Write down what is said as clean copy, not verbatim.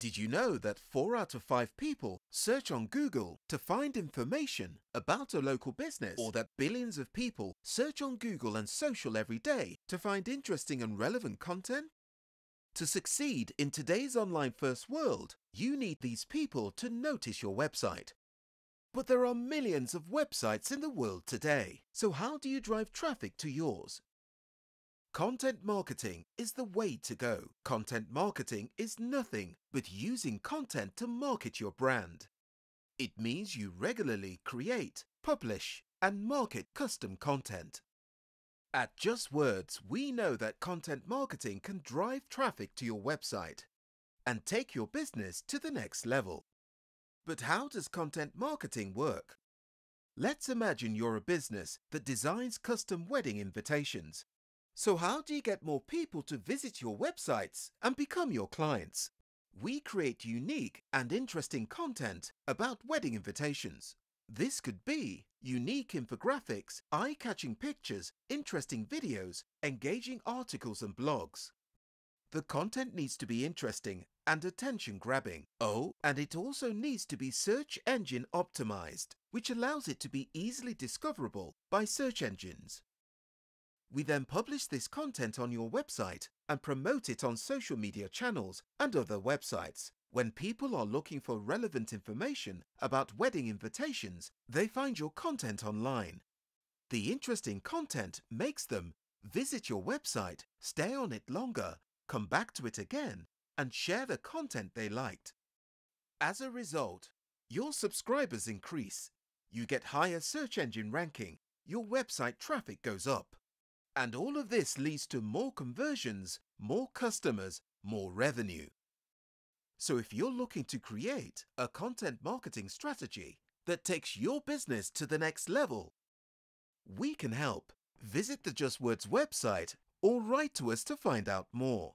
Did you know that 4 out of 5 people search on Google to find information about a local business, or that billions of people search on Google and social every day to find interesting and relevant content? To succeed in today's online-first world, you need these people to notice your website. But there are millions of websites in the world today, so how do you drive traffic to yours? Content marketing is the way to go. Content marketing is nothing but using content to market your brand. It means you regularly create, publish, and market custom content. At JustWords, we know that content marketing can drive traffic to your website and take your business to the next level. But how does content marketing work? Let's imagine you're a business that designs custom wedding invitations. So how do you get more people to visit your websites and become your clients? We create unique and interesting content about wedding invitations. This could be unique infographics, eye-catching pictures, interesting videos, engaging articles and blogs. The content needs to be interesting and attention-grabbing. Oh, and it also needs to be search engine optimized, which allows it to be easily discoverable by search engines. We then publish this content on your website and promote it on social media channels and other websites. When people are looking for relevant information about wedding invitations, they find your content online. The interesting content makes them visit your website, stay on it longer, come back to it again, and share the content they liked. As a result, your subscribers increase, you get higher search engine ranking, your website traffic goes up. And all of this leads to more conversions, more customers, more revenue. So if you're looking to create a content marketing strategy that takes your business to the next level, we can help. Visit the JustWords website or write to us to find out more.